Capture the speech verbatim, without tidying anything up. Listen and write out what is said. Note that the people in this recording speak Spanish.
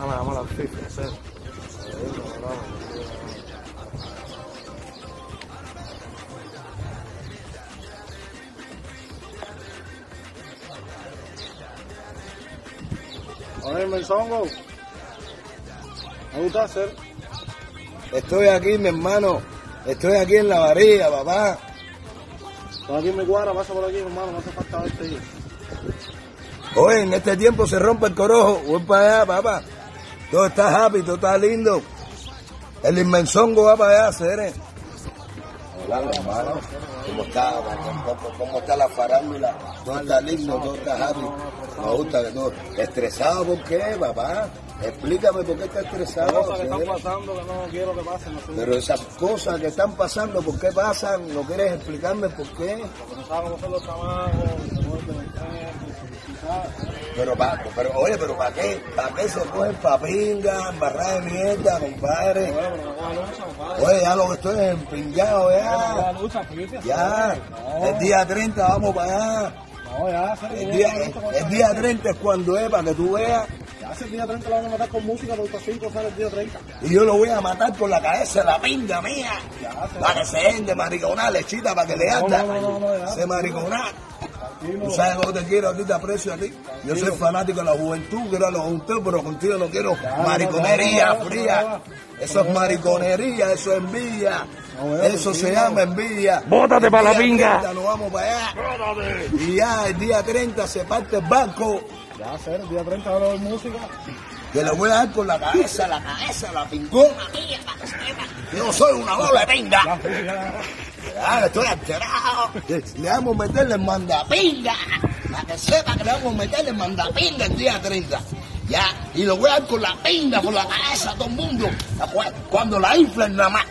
Dame la mala auspicia, ¿sí? Oye, Menzongo, ¿me gusta hacer? Estoy aquí, mi hermano. Estoy aquí en la varilla, papá. Estoy aquí en mi cuadra, pasa por aquí, hermano. No hace falta verte ahí. Oye, en este tiempo se rompe el corojo. Voy para allá, papá. Todo está happy, todo está lindo. El Inmensongo va para allá, Cere. Hola, mi hermano. ¿Cómo está? ¿Cómo está la farándula? Todo está lindo, todo está happy. Me gusta que todo. ¿Estresado por qué, papá? Explícame por qué está estresado. Cosas que están pasando que no quiero que pasen. No sé. Pero esas cosas que están pasando, ¿por qué pasan? ¿No quieres explicarme por qué? Porque no sabes cómo son los trabajos, se muerden el tren, pero, pero, oye, pero ¿para qué? ¿Para qué se cogen papingas, barras de mierda, compadre? Bueno, pero no cogen lucha, compadre. Oye, ya lo que estoy es empingado, ya. No lucha, fíjate, ya, no. El día treinta vamos para allá. No, ya, Cere, el, día, el, el día treinta es cuando es, para que tú veas. Hace el día treinta lo van a matar con música, porque está cinco sale el día treinta. Y yo lo voy a matar con la cabeza de la pinga mía. Para que se den de mariconar, lechita, para que le anda. No, no, no, no, no, se mariconar. Tú sabes cómo te quiero, a ti te aprecio a ti. Yo soy fanático de la juventud, quiero a los junteros, pero contigo no quiero mariconería fría. Eso es mariconería, eso es envidia. Eso se llama envidia. ¡Bótate para la pinga! Nos vamos para allá. Y ya el día treinta se parte el banco. Ya, Cere, el día treinta ahora voy música. Yo le voy a dar con la cabeza, la cabeza, la pingona mía, para que sepa. Yo soy una bola de pinga. Ya, estoy alterado. Le vamos a meterle el mandapinga. Para que sepa que le vamos a meterle el mandapinga el día treinta. Ya, y lo voy a dar con la pinga, con la cabeza a todo el mundo. Cuando la inflen nada más.